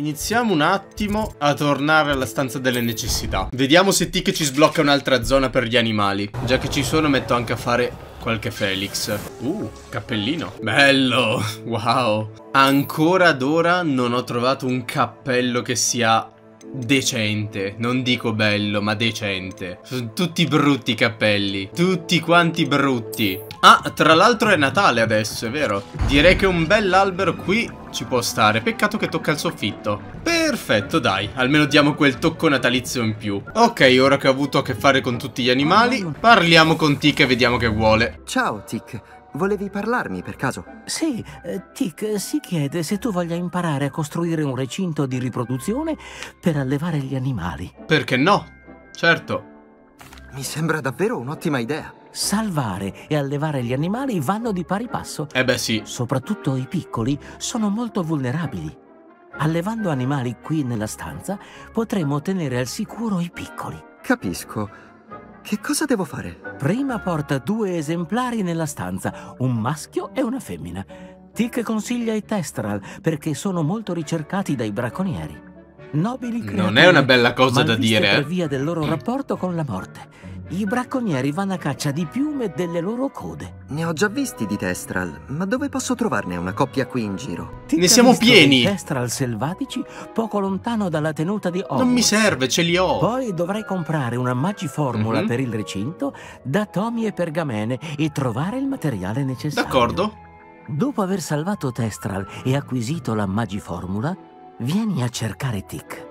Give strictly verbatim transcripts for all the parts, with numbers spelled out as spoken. iniziamo un attimo a tornare alla stanza delle necessità. Vediamo se Tic ci sblocca un'altra zona per gli animali. Già che ci sono, metto anche a fare qualche Felix. Uh, cappellino. Bello, wow. Ancora ad ora non ho trovato un cappello che sia decente. Non dico bello, ma decente. Sono tutti brutti i cappelli. Tutti quanti brutti. Ah, tra l'altro è Natale adesso, è vero? Direi che un bell'albero qui ci può stare. Peccato che tocca il soffitto. Perfetto, dai. Almeno diamo quel tocco natalizio in più. Ok, ora che ho avuto a che fare con tutti gli animali, parliamo con Tic e vediamo che vuole. Ciao, Tic. Volevi parlarmi per caso? Sì, Tic si chiede se tu voglia imparare a costruire un recinto di riproduzione per allevare gli animali. Perché no? Certo. Mi sembra davvero un'ottima idea. Salvare e allevare gli animali vanno di pari passo. Eh beh sì. Soprattutto i piccoli sono molto vulnerabili. Allevando animali qui nella stanza potremo tenere al sicuro i piccoli. Capisco. Che cosa devo fare? Prima porta due esemplari nella stanza, un maschio e una femmina. Tic consiglia i Thestral perché sono molto ricercati dai bracconieri. Nobili creature, non è una bella cosa da dire, eh? Per via del loro rapporto con la morte. I bracconieri vanno a caccia di piume delle loro code. Ne ho già visti di Thestral, ma dove posso trovarne una coppia qui in giro? Tic ne siamo pieni! Thestral selvatici poco lontano dalla tenuta di Hogwarts. Non mi serve, ce li ho! Poi dovrai comprare una magiformula mm-hmm. per il recinto da tomi e pergamene e trovare il materiale necessario. D'accordo. Dopo aver salvato Thestral e acquisito la magiformula, vieni a cercare Tic.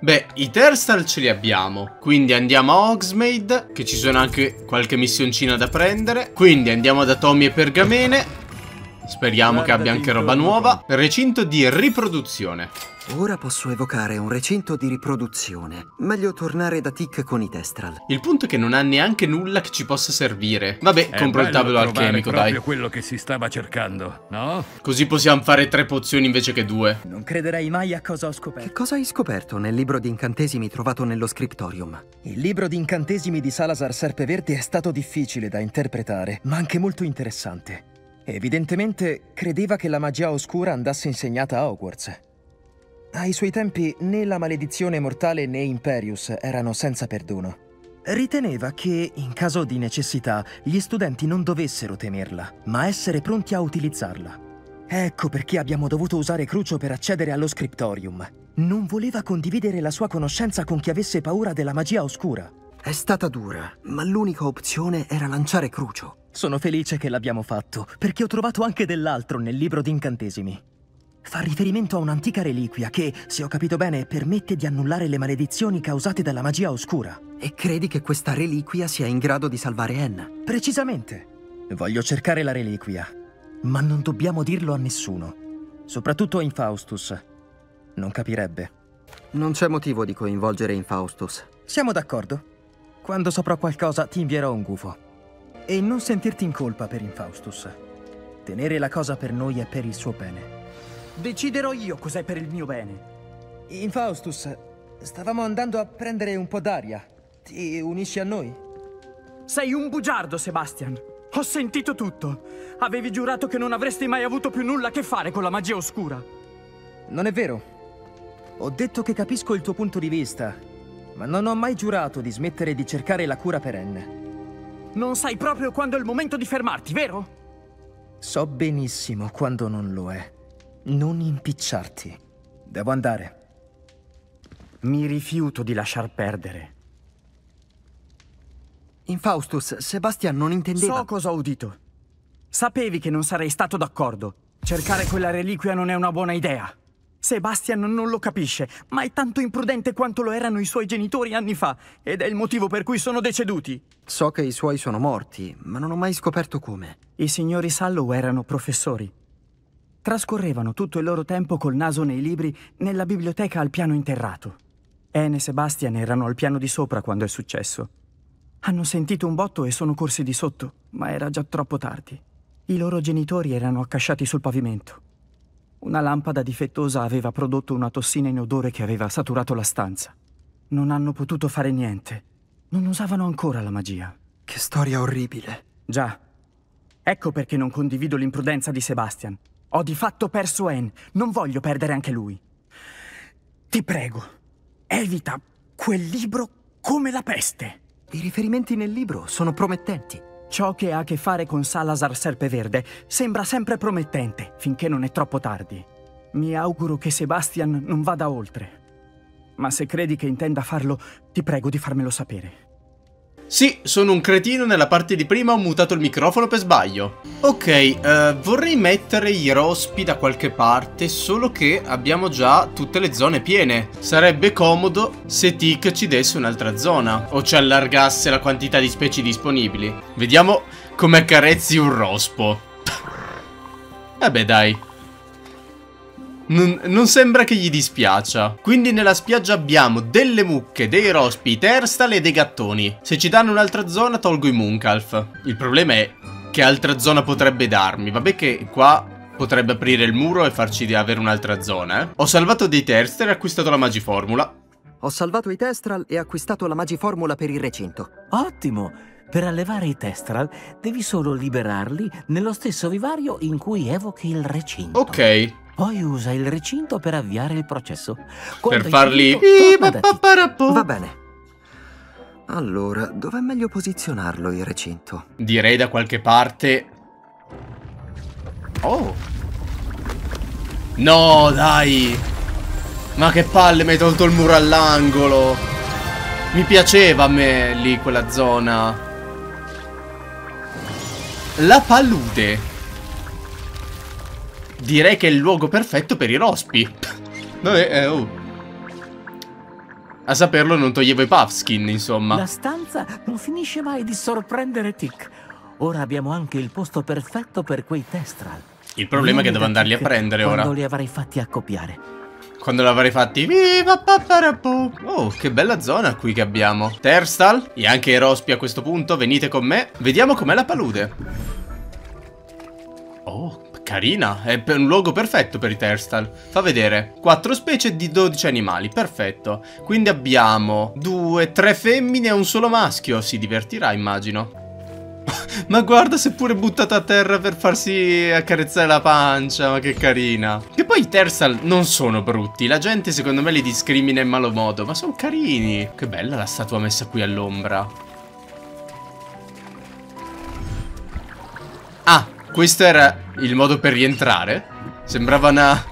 Beh, i Thestral ce li abbiamo. Quindi andiamo a Hogsmeade, che ci sono anche qualche missioncina da prendere. Quindi andiamo da Tommy e Pergamene. Speriamo che abbia anche roba nuova. Recinto di riproduzione. Ora posso evocare un recinto di riproduzione. Meglio tornare da Tic con i Thestral. Il punto è che non ha neanche nulla che ci possa servire. Vabbè, è compro il tavolo alchemico, dai. È proprio quello che si stava cercando, no? Così possiamo fare tre pozioni invece che due. Non crederai mai a cosa ho scoperto. Che cosa hai scoperto nel libro di incantesimi trovato nello scriptorium? Il libro di incantesimi di Salazar Serpeverdi è stato difficile da interpretare, ma anche molto interessante. Evidentemente credeva che la magia oscura andasse insegnata a Hogwarts. Ai suoi tempi né la maledizione mortale né Imperius erano senza perdono. Riteneva che, in caso di necessità, gli studenti non dovessero temerla, ma essere pronti a utilizzarla. Ecco perché abbiamo dovuto usare Crucio per accedere allo scriptorium. Non voleva condividere la sua conoscenza con chi avesse paura della magia oscura. È stata dura, ma l'unica opzione era lanciare Crucio. Sono felice che l'abbiamo fatto, perché ho trovato anche dell'altro nel libro di incantesimi. Fa riferimento a un'antica reliquia che, se ho capito bene, permette di annullare le maledizioni causate dalla magia oscura. E credi che questa reliquia sia in grado di salvare Anne? Precisamente. Voglio cercare la reliquia, ma non dobbiamo dirlo a nessuno. Soprattutto a Infaustus. Non capirebbe. Non c'è motivo di coinvolgere Infaustus. Siamo d'accordo. Quando saprò qualcosa ti invierò un gufo. E non sentirti in colpa per Infaustus. Tenere la cosa per noi è per il suo bene. Deciderò io cos'è per il mio bene. Infaustus, stavamo andando a prendere un po' d'aria. Ti unisci a noi? Sei un bugiardo, Sebastian. Ho sentito tutto. Avevi giurato che non avresti mai avuto più nulla a che fare con la magia oscura. Non è vero. Ho detto che capisco il tuo punto di vista, ma non ho mai giurato di smettere di cercare la cura perenne. Non sai proprio quando è il momento di fermarti, vero? So benissimo quando non lo è. Non impicciarti. Devo andare. Mi rifiuto di lasciar perdere. Infaustus, Sebastian non intendeva... So cosa ho udito. Sapevi che non sarei stato d'accordo. Cercare quella reliquia non è una buona idea. Sebastian non lo capisce, ma è tanto imprudente quanto lo erano i suoi genitori anni fa, ed è il motivo per cui sono deceduti. So che i suoi sono morti, ma non ho mai scoperto come. I signori Sallow erano professori. Trascorrevano tutto il loro tempo col naso nei libri nella biblioteca al piano interrato. Anne e Sebastian erano al piano di sopra quando è successo. Hanno sentito un botto e sono corsi di sotto, ma era già troppo tardi. I loro genitori erano accasciati sul pavimento. Una lampada difettosa aveva prodotto una tossina inodore che aveva saturato la stanza. Non hanno potuto fare niente. Non usavano ancora la magia. Che storia orribile. Già. Ecco perché non condivido l'imprudenza di Sebastian. Ho di fatto perso Anne, non voglio perdere anche lui. Ti prego, evita quel libro come la peste. I riferimenti nel libro sono promettenti. Ciò che ha a che fare con Salazar Serpeverde sembra sempre promettente, finché non è troppo tardi. Mi auguro che Sebastian non vada oltre. Ma se credi che intenda farlo, ti prego di farmelo sapere. Sì, sono un cretino, nella parte di prima ho mutato il microfono per sbaglio. Ok, uh, vorrei mettere i rospi da qualche parte, solo che abbiamo già tutte le zone piene. Sarebbe comodo se Tic ci desse un'altra zona, o ci allargasse la quantità di specie disponibili. Vediamo come accarezzi un rospo. Vabbè dai. Non, non sembra che gli dispiaccia. Quindi nella spiaggia abbiamo delle mucche, dei rospi, Thestral e dei gattoni. Se ci danno un'altra zona tolgo i mooncalf. Il problema è che altra zona potrebbe darmi. Vabbè che qua potrebbe aprire il muro e farci avere un'altra zona, eh. Ho salvato dei Thestral e acquistato la magiformula. Ho salvato i Thestral e acquistato la magiformula per il recinto. Ottimo! Per allevare i Thestral devi solo liberarli nello stesso vivario in cui evochi il recinto. Ok. Poi usa il recinto per avviare il processo. Quando per farli... Va bene. Allora, dov'è meglio posizionarlo il recinto? Direi da qualche parte... Oh! No, dai! Ma che palle, mi hai tolto il muro all'angolo! Mi piaceva a me lì quella zona. La palude. Direi che è il luogo perfetto per i rospi. Vabbè, eh, oh. A saperlo non toglievo i puff skin, insomma. La stanza non finisce mai di sorprendere Tic. Ora abbiamo anche il posto perfetto per quei Thestral. Il problema è che devo andarli a prendere ora. Quando li avrai fatti accoppiare. Quando li avrai fatti... Oh, che bella zona qui che abbiamo. Thestral e anche i rospi a questo punto, venite con me. Vediamo com'è la palude. Oh, carina, è un luogo perfetto per i Thestral. Fa vedere, quattro specie di dodici animali, perfetto. Quindi abbiamo due, tre femmine e un solo maschio. Si divertirà, immagino. Ma guarda, si è pure buttata a terra per farsi accarezzare la pancia, ma che carina. Che poi i Thestral non sono brutti, la gente secondo me li discrimina in malo modo, ma sono carini. Che bella la statua messa qui all'ombra. Ah, questo era il modo per rientrare. Sembrava una,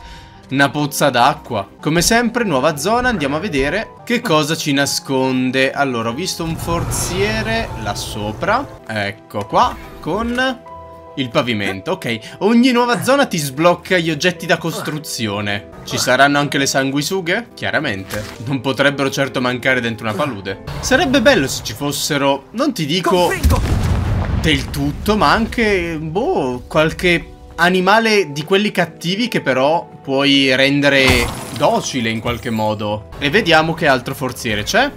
una pozza d'acqua. Come sempre, nuova zona, andiamo a vedere che cosa ci nasconde. Allora, ho visto un forziere là sopra. Ecco qua, con il pavimento. Ok, ogni nuova zona ti sblocca gli oggetti da costruzione. Ci saranno anche le sanguisughe? Chiaramente. Non potrebbero certo mancare dentro una palude. Sarebbe bello se ci fossero, non ti dico... Confingo! Del tutto, ma anche, boh, qualche animale di quelli cattivi che però puoi rendere docile in qualche modo. E vediamo che altro forziere c'è.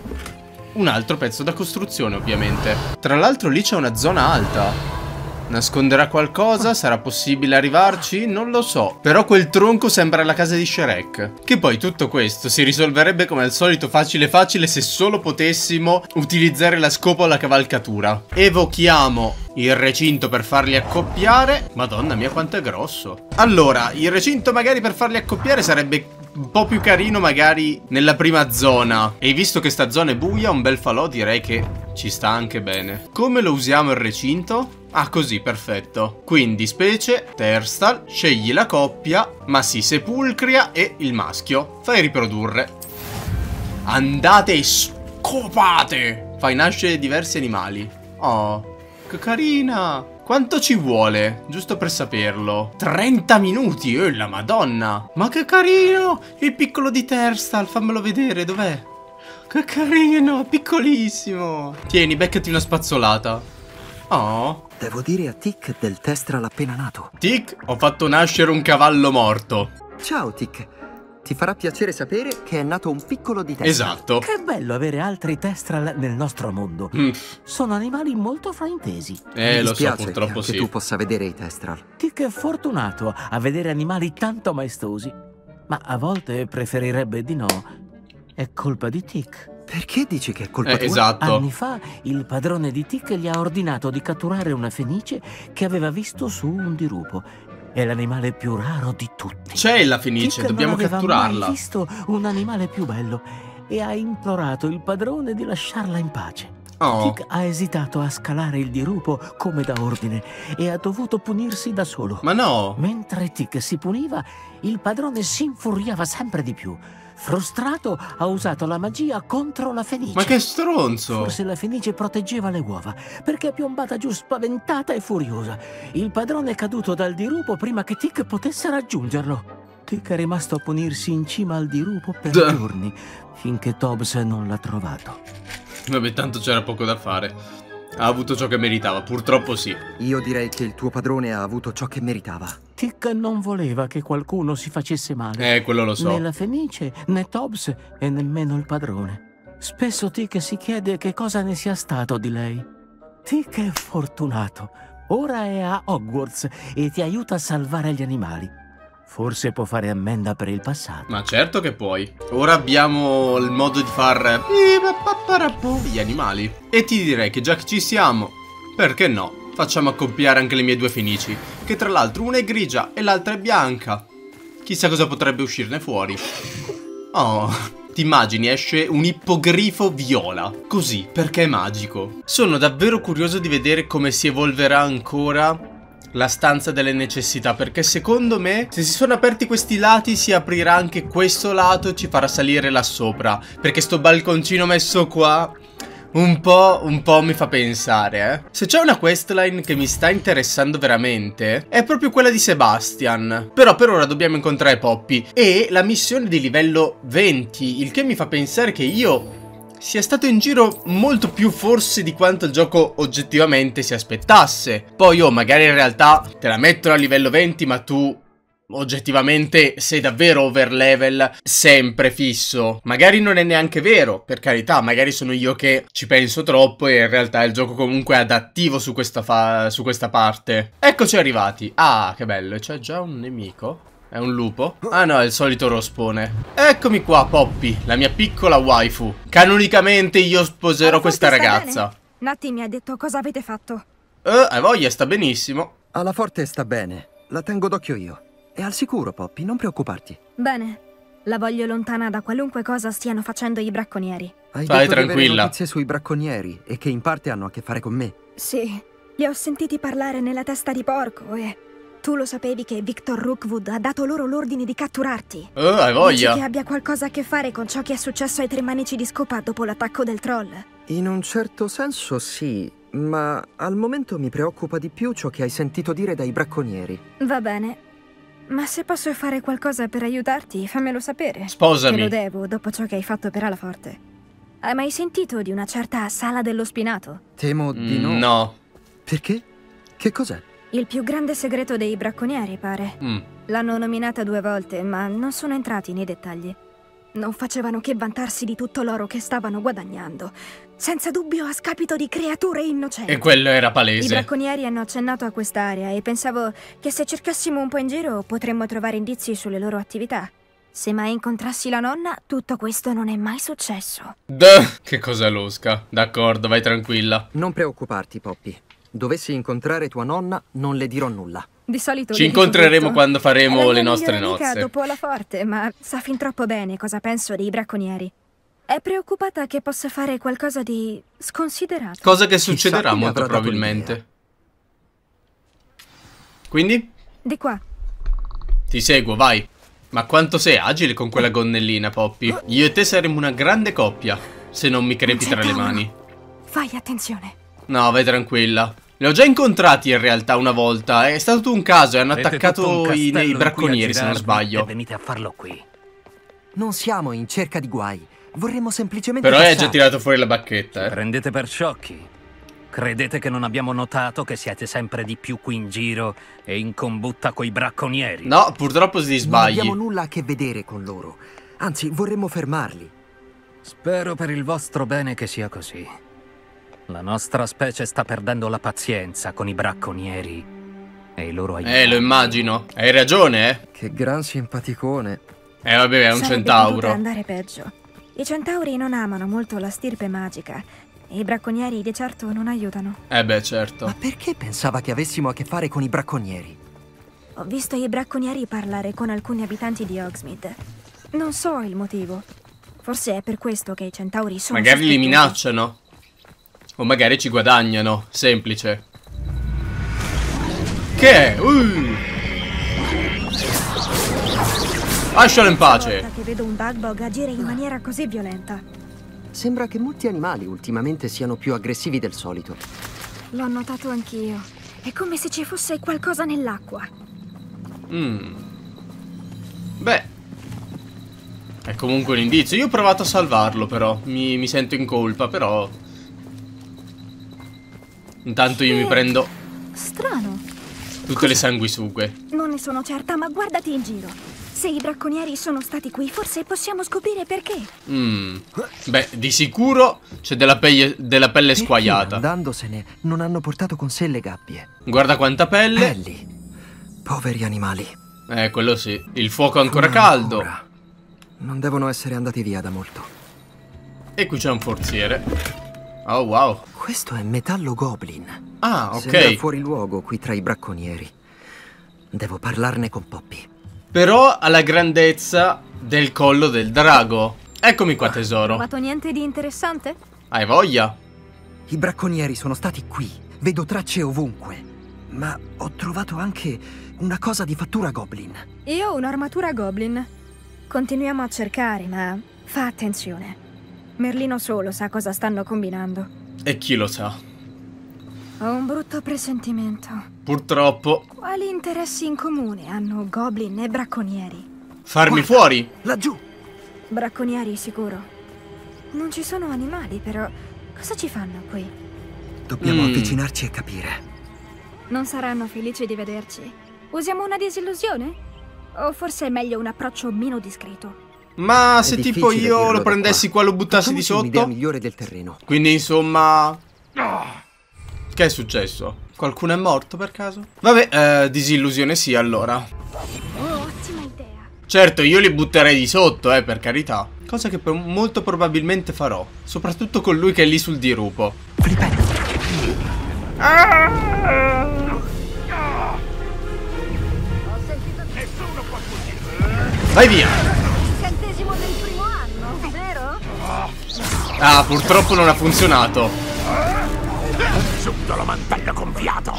Un altro pezzo da costruzione, ovviamente. Tra l'altro lì c'è una zona alta. Nasconderà qualcosa? Sarà possibile arrivarci? Non lo so. Però quel tronco sembra la casa di Shrek. Che poi tutto questo si risolverebbe come al solito facile facile se solo potessimo utilizzare la scopola cavalcatura. Evochiamo il recinto per farli accoppiare. Madonna mia quanto è grosso. Allora, il recinto magari per farli accoppiare sarebbe... un po' più carino magari nella prima zona. E visto che sta zona è buia, un bel falò direi che ci sta anche bene. Come lo usiamo il recinto? Ah, così, perfetto. Quindi specie, Thestral, scegli la coppia, ma si sepulcria e il maschio. Fai riprodurre. Andate e scopate! Fai nascere diversi animali. Oh, che carina! Quanto ci vuole? Giusto per saperlo. trenta minuti, oh la madonna. Ma che carino, il piccolo di Thestral, fammelo vedere, dov'è? Che carino, piccolissimo. Tieni, beccati una spazzolata. Oh. Devo dire a Tic del Thestral appena nato. Tic, ho fatto nascere un cavallo morto. Ciao Tic. Ti farà piacere sapere che è nato un piccolo di Thestral. Esatto. Che bello avere altri Thestral nel nostro mondo. Mm. Sono animali molto fraintesi. Eh, Mi lo so, purtroppo che sì. Che tu possa vedere i Thestral. Tic è fortunato a vedere animali tanto maestosi. Ma a volte preferirebbe di no. È colpa di Tic. Perché dici che è colpa eh, tua? Esatto. Anni fa il padrone di Tic gli ha ordinato di catturare una fenice che aveva visto su un dirupo. È l'animale più raro di tutti. C'è la Fenice, dobbiamo catturarla. Non aveva mai visto un animale più bello e ha implorato il padrone di lasciarla in pace. Oh. Tic ha esitato a scalare il dirupo come da ordine e ha dovuto punirsi da solo. Ma no! Mentre Tic si puniva, il padrone si infuriava sempre di più. Frustrato, ha usato la magia contro la Fenice. Ma che stronzo! Forse la Fenice proteggeva le uova, perché è piombata giù spaventata e furiosa. Il padrone è caduto dal dirupo prima che Tic potesse raggiungerlo. Tic è rimasto a punirsi in cima al dirupo per Duh. giorni, finché Tobbs non l'ha trovato. Vabbè, tanto c'era poco da fare. Ha avuto ciò che meritava, purtroppo sì. Io direi che il tuo padrone ha avuto ciò che meritava. Tic non voleva che qualcuno si facesse male. Eh, quello lo so. Né la Fenice, né Tobbs e nemmeno il padrone. Spesso Tic si chiede che cosa ne sia stato di lei. Tic è fortunato. Ora è a Hogwarts e ti aiuta a salvare gli animali. Forse può fare ammenda per il passato. Ma certo che puoi. Ora abbiamo il modo di far gli animali. E ti direi che già che ci siamo, perché no? Facciamo accoppiare anche le mie due fenici, che tra l'altro una è grigia e l'altra è bianca. Chissà cosa potrebbe uscirne fuori. Oh, ti immagini, esce un ippogrifo viola. Così, perché è magico. Sono davvero curioso di vedere come si evolverà ancora la stanza delle necessità, perché secondo me se si sono aperti questi lati si aprirà anche questo lato e ci farà salire là sopra, perché sto balconcino messo qua un po', un po' mi fa pensare, eh. Se c'è una questline che mi sta interessando veramente è proprio quella di Sebastian, però per ora dobbiamo incontrare Poppy e la missione di livello venti, il che mi fa pensare che io sia stato in giro molto più forse di quanto il gioco oggettivamente si aspettasse. Poi oh, magari in realtà te la mettono a livello venti ma tu oggettivamente sei davvero over level sempre fisso. Magari non è neanche vero, per carità, magari sono io che ci penso troppo e in realtà il gioco comunque è adattivo su questa, fa su questa parte. Eccoci arrivati. Ah, che bello, c'è già un nemico. È un lupo? Ah no, è il solito rospone. Eccomi qua, Poppy, la mia piccola waifu. Canonicamente io sposerò questa ragazza. Natty mi ha detto cosa avete fatto. Eh, hai voglia, sta benissimo. Alaforte sta bene, la tengo d'occhio io. È al sicuro, Poppy, non preoccuparti. Bene, la voglio lontana da qualunque cosa stiano facendo i bracconieri. Hai Vai, detto tranquilla. Di avere notizie sui bracconieri e che in parte hanno a che fare con me. Sì, li ho sentiti parlare nella testa di porco e... Tu lo sapevi che Victor Rookwood ha dato loro l'ordine di catturarti? Oh, hai voglia! Dici che abbia qualcosa a che fare con ciò che è successo ai tre manici di scopa dopo l'attacco del troll? In un certo senso sì, ma al momento mi preoccupa di più ciò che hai sentito dire dai bracconieri. Va bene, ma se posso fare qualcosa per aiutarti, fammelo sapere. Sposami! Te lo devo dopo ciò che hai fatto per Alaforte. Hai mai sentito di una certa sala dello spinato? Temo di no. Mm, no. Perché? Che cos'è? Il più grande segreto dei bracconieri, pare. Mm. L'hanno nominata due volte, ma non sono entrati nei dettagli. Non facevano che vantarsi di tutto l'oro che stavano guadagnando, senza dubbio a scapito di creature innocenti. E quello era palese. I bracconieri hanno accennato a quest'area e pensavo che se cercassimo un po' in giro potremmo trovare indizi sulle loro attività. Se mai incontrassi la nonna, tutto questo non è mai successo. Duh, che cosa losca. D'accordo, vai tranquilla. Non preoccuparti, Poppy. Dovessi incontrare tua nonna, non le dirò nulla. Di solito ci incontreremo quando faremo le nostre nozze. Dopo Alaforte, ma sa fin troppo bene cosa penso dei bracconieri. È preoccupata che possa fare qualcosa di sconsiderato. Cosa che succederà molto probabilmente. Quindi? Di qua. Ti seguo, vai. Ma quanto sei agile con quella gonnellina, Poppy. Io e te saremo una grande coppia, se non mi crepi tra le mani. Fai attenzione. No, vai tranquilla. Li ho già incontrati in realtà una volta. È stato un caso e hanno Avete attaccato i nei bracconieri, se non sbaglio. E venite a farlo qui. Non siamo in cerca di guai. Vorremmo semplicemente... Però hai già tirato fuori la bacchetta, eh. Prendete per sciocchi. Credete che non abbiamo notato che siete sempre di più qui in giro e in combutta coi bracconieri? No, purtroppo si sbagli. Non abbiamo nulla a che vedere con loro. Anzi, vorremmo fermarli. Spero per il vostro bene che sia così. La nostra specie sta perdendo la pazienza con i bracconieri e i loro aiuti. Eh, lo immagino. Hai ragione, eh. Che gran simpaticone. Eh, vabbè, è un Sarebbe centauro. Andare peggio. I centauri non amano molto la stirpe magica. E i bracconieri di certo non aiutano. Eh beh, certo. Ma perché pensava che avessimo a che fare con i bracconieri? Ho visto i bracconieri parlare con alcuni abitanti di Hogsmeade. Non so il motivo. Forse è per questo che i centauri sono... Magari li minacciano. O magari ci guadagnano. Semplice. Che? Uh. Lascialo in pace. Che vedo un Bugbog agire in maniera così violenta. Sembra che molti animali ultimamente siano più aggressivi del solito. L'ho notato anch'io. È come se ci fosse qualcosa nell'acqua. Mm. Beh. È comunque un indizio. Io ho provato a salvarlo però. Mi, mi sento in colpa però. Intanto io mi prendo... Strano. Tutte Cosa? le sanguisughe. Non ne sono certa, ma guardati in giro. Se i bracconieri sono stati qui, forse possiamo scoprire perché. Mm. Beh, di sicuro c'è della pelle, della pelle squagliata. Andandosene, non hanno portato con sé le gabbie. Guarda quanta pelle. Pelli. Poveri animali. Eh, quello sì. Il fuoco è ancora Una caldo. Ancora. Non devono essere andati via da molto. E qui c'è un forziere. Oh wow. Questo è metallo goblin. Ah, ok. Sembra fuori luogo qui tra i bracconieri. Devo parlarne con Poppy. Però alla grandezza del collo del drago. Eccomi qua tesoro. Hai trovato niente di interessante? Hai voglia? I bracconieri sono stati qui. Vedo tracce ovunque. Ma ho trovato anche una cosa di fattura goblin. Io ho un'armatura goblin. Continuiamo a cercare, ma fa attenzione. Merlino solo sa cosa stanno combinando. E chi lo sa? Ho un brutto presentimento. Purtroppo. Quali interessi in comune hanno goblin e bracconieri? Farmi Guarda, fuori! Laggiù! Bracconieri sicuro. Non ci sono animali, però. Cosa ci fanno qui? Dobbiamo mm. avvicinarci e capire. Non saranno felici di vederci. Usiamo una disillusione? O forse è meglio un approccio meno discreto. Ma se tipo io lo prendessi qua, lo buttassi di sotto? Migliore del terreno. Quindi insomma... Che è successo? Qualcuno è morto per caso? Vabbè, eh, disillusione sì allora. Ottima idea. Certo, io li butterei di sotto, eh, per carità. Cosa che molto probabilmente farò. Soprattutto con lui che è lì sul dirupo. Flipendo. Ah! Vai via! Centesimo del primo anno, vero? Ah, purtroppo non ha funzionato. Sotto la mantello confiato.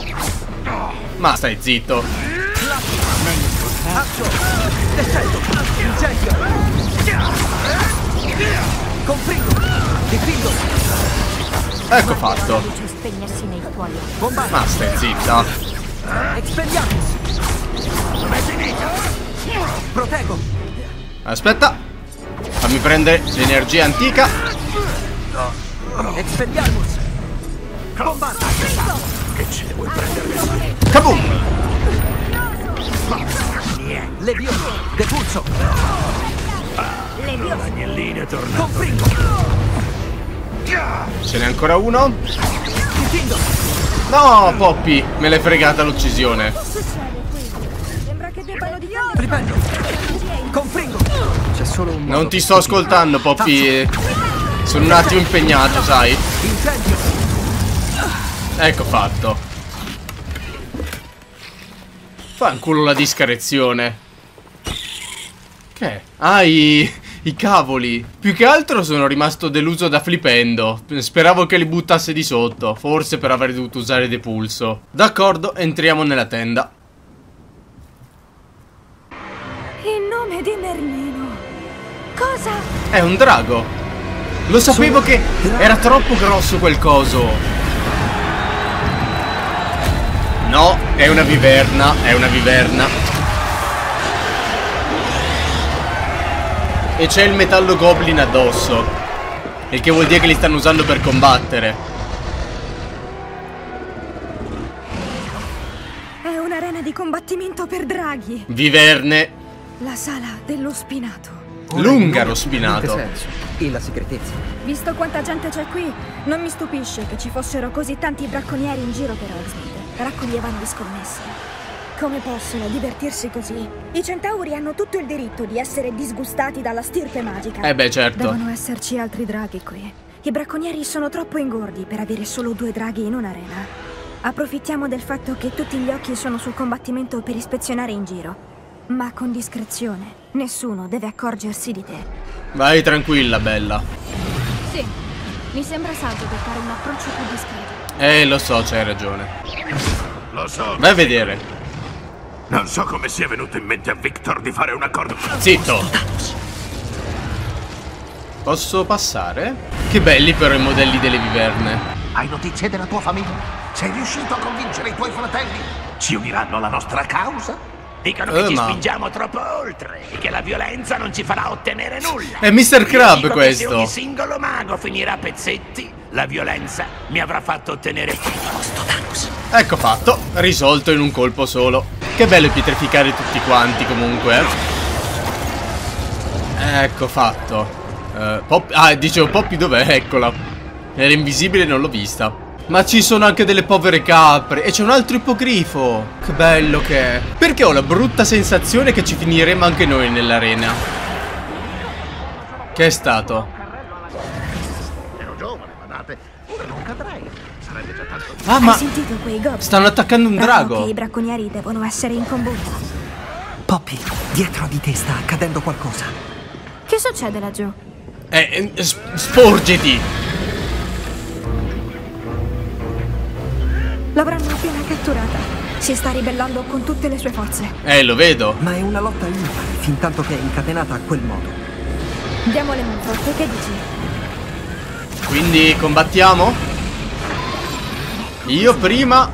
Ma stai zitto. Incendio. Confingo. Difendo. Ecco fatto. Ma stai zitta. Expelliarmus. Non è finita. Proteggo. Aspetta. Fammi prendere l'energia antica. Expelliarmus. Combatto. Che ce ne vuoi prendere? Kaboom. Levioso. De Pulso. L'agnellino torna. Confingo. Ce n'è ancora uno. No, Poppy. Me l'hai fregata l'uccisione. Flipendo. Confingo. C'è solo un modo. Non ti sto ascoltando, Poppy. Sono un attimo impegnato, sai. Incendio. Ecco fatto. Fanculo la discrezione. Che è? Ah, i, i cavoli. Più che altro sono rimasto deluso da Flipendo. Speravo che li buttasse di sotto. Forse per aver dovuto usare De Pulso. D'accordo, entriamo nella tenda. Di Merlino. Cosa? È un drago. Lo sapevo che era troppo grosso quel coso. No, è una viverna, è una viverna. E c'è il metallo goblin addosso. Il che vuol dire che li stanno usando per combattere. È un'arena di combattimento per draghi. Viverne. La sala dello spinato. Lunga lo spinato. E la segretezza. Visto quanta gente c'è qui, non mi stupisce che ci fossero così tanti bracconieri in giro per Oldsby. Raccoglievano gli scommessi. Come possono divertirsi così? I centauri hanno tutto il diritto di essere disgustati dalla stirpe magica. Eh beh, certo. Devono esserci altri draghi qui. I bracconieri sono troppo ingordi per avere solo due draghi in un'arena. Approfittiamo del fatto che tutti gli occhi sono sul combattimento per ispezionare in giro. Ma con discrezione. Nessuno deve accorgersi di te. Vai tranquilla, bella. Sì, mi sembra saggio adottare un approccio più discreto. Eh, lo so, c'hai ragione. Lo so. Vai a vedere. Non so come sia venuto in mente a Victor di fare un accordo. Zitto. Posso passare? Che belli però i modelli delle viverne. Hai notizie della tua famiglia? Sei riuscito a convincere i tuoi fratelli? Ci uniranno alla nostra causa? Dicono che eh, ci ma... spingiamo troppo oltre e che la violenza non ci farà ottenere nulla. È mister Crab questo. Se ogni singolo mago finirà a pezzetti, la violenza mi avrà fatto ottenere il posto Thanos. Ecco fatto, risolto in un colpo solo. Che bello pietrificare tutti quanti comunque. Ecco fatto. Uh, Pop ah, dicevo, Poppy dov'è? Eccola. Era invisibile e non l'ho vista. Ma ci sono anche delle povere capre. E c'è un altro ippogrifo. Che bello che è. Perché ho la brutta sensazione che ci finiremo anche noi nell'arena. Che è stato? Ah, ma stanno attaccando un drago. I bracconieri devono essere in combattimento. Poppy, dietro di te sta accadendo qualcosa. Che succede laggiù? Eh, sporgiti! L'avranno appena catturata. Si sta ribellando con tutte le sue forze. Eh, lo vedo. Ma è una lotta impari, fin tanto che è incatenata a quel modo. Diamole un forte, che dici? Quindi combattiamo? Io prima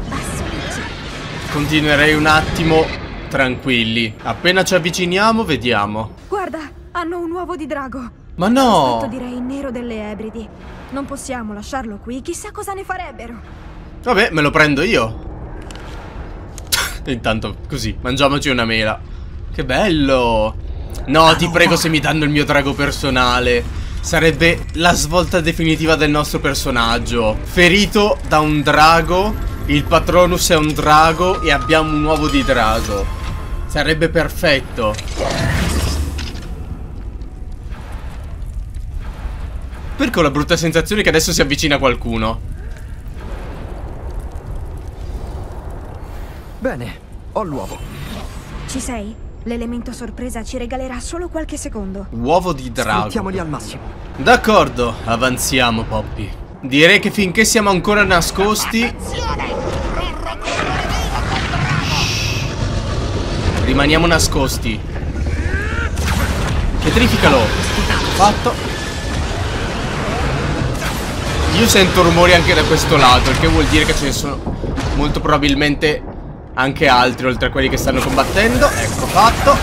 continuerei un attimo tranquilli. Appena ci avviciniamo, vediamo. Guarda, hanno un uovo di drago. Ma no! Aspetto, direi nero delle ebridi. Non possiamo lasciarlo qui, chissà cosa ne farebbero. Vabbè, me lo prendo io. Intanto, così, mangiamoci una mela. Che bello! No, ti prego, se mi danno il mio drago personale. Sarebbe la svolta definitiva del nostro personaggio. Ferito da un drago, il Patronus è un drago e abbiamo un uovo di drago. Sarebbe perfetto. Perché ho la brutta sensazione che adesso si avvicina qualcuno? Bene, ho l'uovo. Ci sei? L'elemento sorpresa ci regalerà solo qualche secondo. Uovo di drago. Sfruttiamoli al massimo. D'accordo, avanziamo, Poppy. Direi che finché siamo ancora nascosti, rimaniamo nascosti. Pietrificalo. Fatto. Io sento rumori anche da questo lato, il che vuol dire che ce ne sono molto probabilmente anche altri oltre a quelli che stanno combattendo. Ecco fatto.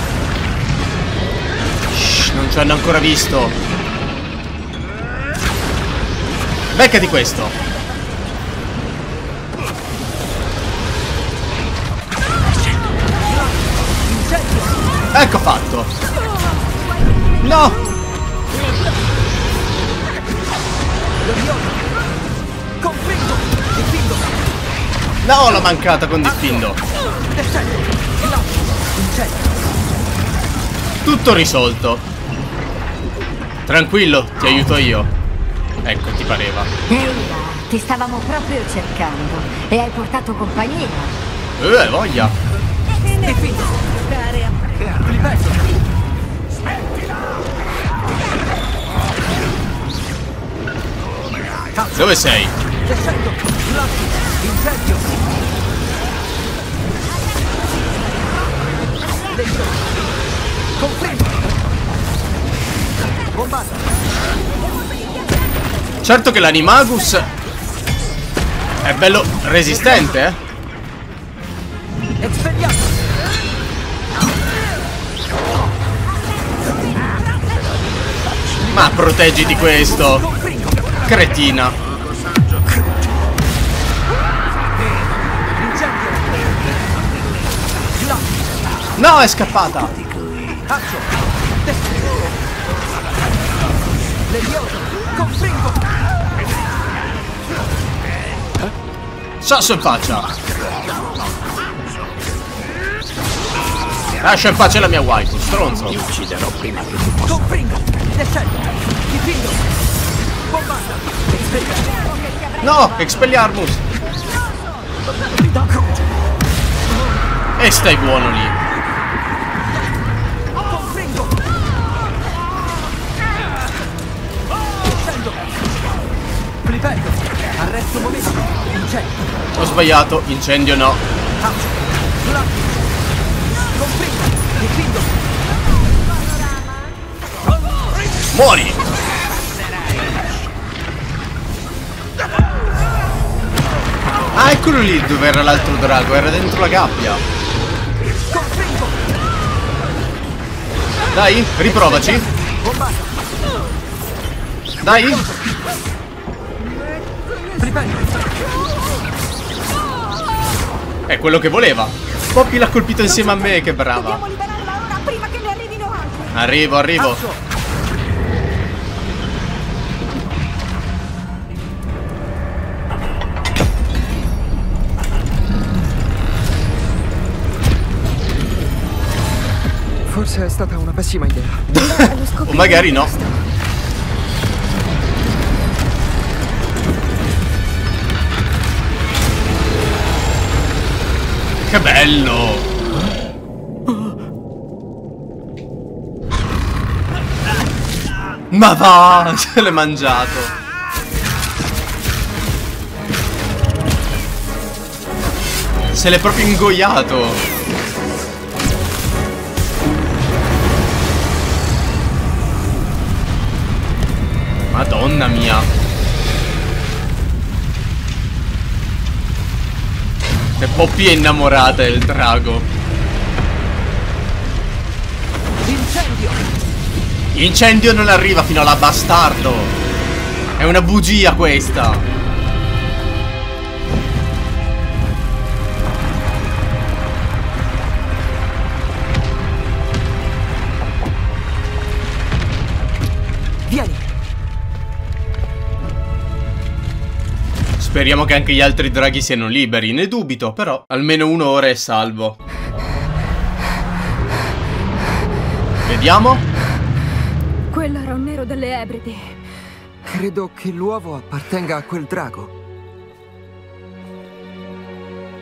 Shhh, non ci hanno ancora visto. Beccati questo. Ecco fatto. No. No, l'ho mancata con Flipendo. Tutto risolto. Tranquillo, ti aiuto io. Ecco, ti pareva. Giulia, ti stavamo proprio cercando. E hai portato compagnia. Eh, voglia. Dove sei? Incendio! Confingo! Bombata! Certo che l'animagus è bello resistente, eh? Expelliamo! Ma proteggiti questo! Cretina! No, è scappata. Sasso in faccia. Lascia in pace la mia wife, stronzo. Ti ucciderò prima che tu possa. No, Expelliarmus. E stai buono lì. Ho sbagliato, incendio no. Muori! Ah, eccolo lì dove era l'altro drago, era dentro la gabbia. Dai, riprovaci. Dai. È quello che voleva. Poppy l'ha colpito insieme a me, che brava. Arrivo, arrivo. Forse è stata una pessima idea. O magari no. Che bello! Ma va! Se l'è mangiato! Se l'è proprio ingoiato! Madonna mia! E Poppy è innamorata del drago. Incendio! Incendio non arriva fino alla bastardo. È una bugia questa. Vieni. Speriamo che anche gli altri draghi siano liberi, ne dubito, però almeno un'ora è salvo. Vediamo. Quello era un nero delle ebridi. Credo che l'uovo appartenga a quel drago.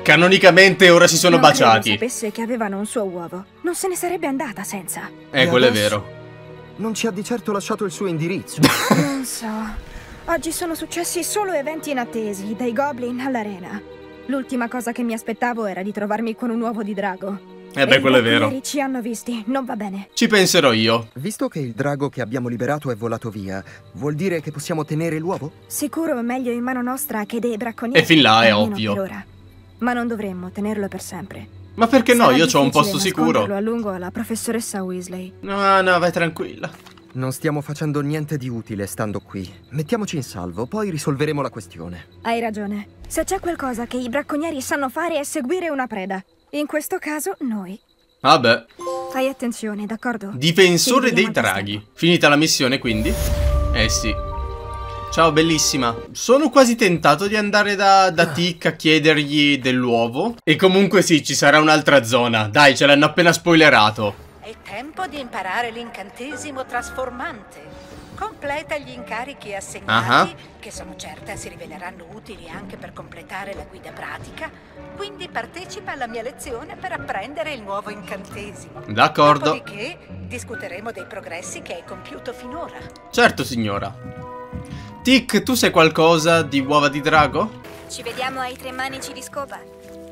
Canonicamente ora si sono no, baciati. Se sapesse che avevano un suo uovo, non se ne sarebbe andata senza. Eh, e quello è vero. Non ci ha di certo lasciato il suo indirizzo. Non so. Oggi sono successi solo eventi inattesi, dai goblin all'arena. L'ultima cosa che mi aspettavo era di trovarmi con un uovo di drago. Eh beh, quello è vero. I ci hanno visti, non va bene. Ci penserò io. Visto che il drago che abbiamo liberato è volato via, vuol dire che possiamo tenere l'uovo? Sicuro è meglio in mano nostra che dei bracconieri. E fin là è ovvio. Ora. Ma non dovremmo tenerlo per sempre. Ma perché no? Io ho un posto sicuro. Lo allungo alla professoressa Weasley. No, no, vai tranquilla. Non stiamo facendo niente di utile stando qui. Mettiamoci in salvo, poi risolveremo la questione. Hai ragione. Se c'è qualcosa che i bracconieri sanno fare è seguire una preda. In questo caso, noi. Vabbè. Fai attenzione, d'accordo? Difensore dei draghi. Finita la missione, quindi? Eh sì. Ciao, bellissima. Sono quasi tentato di andare da, da Tic a chiedergli dell'uovo. E comunque sì, ci sarà un'altra zona. Dai, ce l'hanno appena spoilerato. È tempo di imparare l'incantesimo trasformante. Completa gli incarichi assegnati, uh-huh. che sono certa si riveleranno utili anche per completare la guida pratica. Quindi partecipa alla mia lezione per apprendere il nuovo incantesimo. D'accordo. Dopodiché discuteremo dei progressi che hai compiuto finora. Certo, signora. Tic, tu sai qualcosa di uova di drago? Ci vediamo ai tre manici di scopa.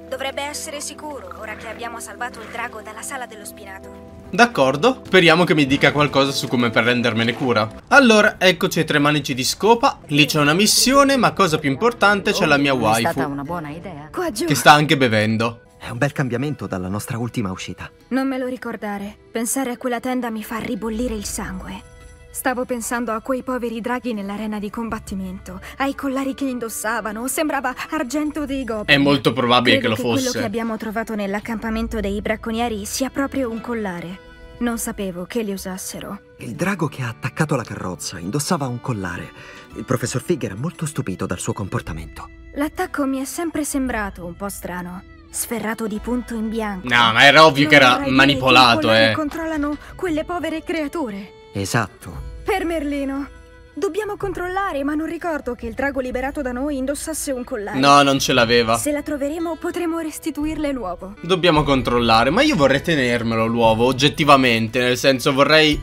Dovrebbe essere sicuro ora che abbiamo salvato il drago dalla sala dello spinato. D'accordo, speriamo che mi dica qualcosa su come prendermene cura. Allora, eccoci ai tre manici di scopa. Lì c'è una missione, ma cosa più importante c'è la mia waifu. È stata una buona idea. Qua giù. Che sta anche bevendo. È un bel cambiamento dalla nostra ultima uscita. Non me lo ricordare. Pensare a quella tenda mi fa ribollire il sangue. Stavo pensando a quei poveri draghi nell'arena di combattimento, ai collari che indossavano, sembrava argento dei goblin. È molto probabile Credo che lo fosse. Che quello che abbiamo trovato nell'accampamento dei bracconieri sia proprio un collare. Non sapevo che li usassero. Il drago che ha attaccato la carrozza indossava un collare. Il professor Fig era molto stupito dal suo comportamento. L'attacco mi è sempre sembrato un po' strano. Sferrato di punto in bianco. No, ma era ovvio non che era manipolato, eh. Controllano quelle povere creature. Esatto. Per Merlino, Dobbiamo controllare, ma non ricordo che il drago liberato da noi indossasse un collare. No, non ce l'aveva. Se la troveremo potremo restituirle l'uovo. Dobbiamo controllare, ma io vorrei tenermelo l'uovo, oggettivamente. Nel senso, vorrei,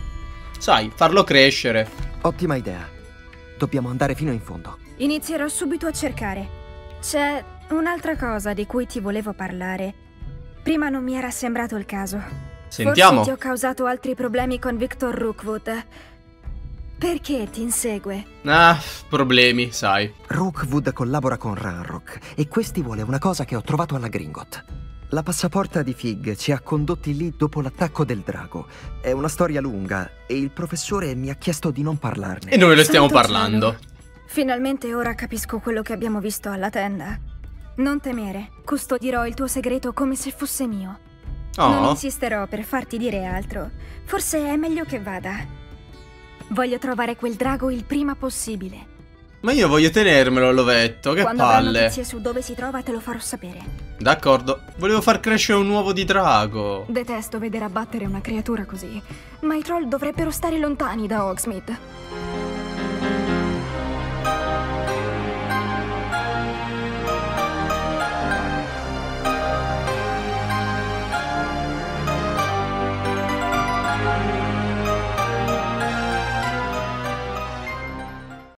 sai, farlo crescere. Ottima idea. Dobbiamo andare fino in fondo. Inizierò subito a cercare. C'è un'altra cosa di cui ti volevo parlare. Prima non mi era sembrato il caso. Sentiamo. Forse ti ho causato altri problemi con Victor Rookwood. Perché ti insegue? Ah, problemi, sai. Rookwood collabora con Ranrok e questi vuole una cosa che ho trovato alla Gringot. La passaporta di Fig ci ha condotti lì dopo l'attacco del drago. È una storia lunga e il professore mi ha chiesto di non parlarne. E noi lo stiamo Santo parlando. Cielo. Finalmente ora capisco quello che abbiamo visto alla tenda. Non temere, custodirò il tuo segreto come se fosse mio. Oh. Non insisterò per farti dire altro. Forse è meglio che vada. Voglio trovare quel drago il prima possibile. Ma io voglio tenermelo l'ovetto, che Quando palle. Quando avrò notizie su dove si trova te lo farò sapere. D'accordo, volevo far crescere un uovo di drago. Detesto vedere abbattere una creatura così. Ma i troll dovrebbero stare lontani da Hogsmeade.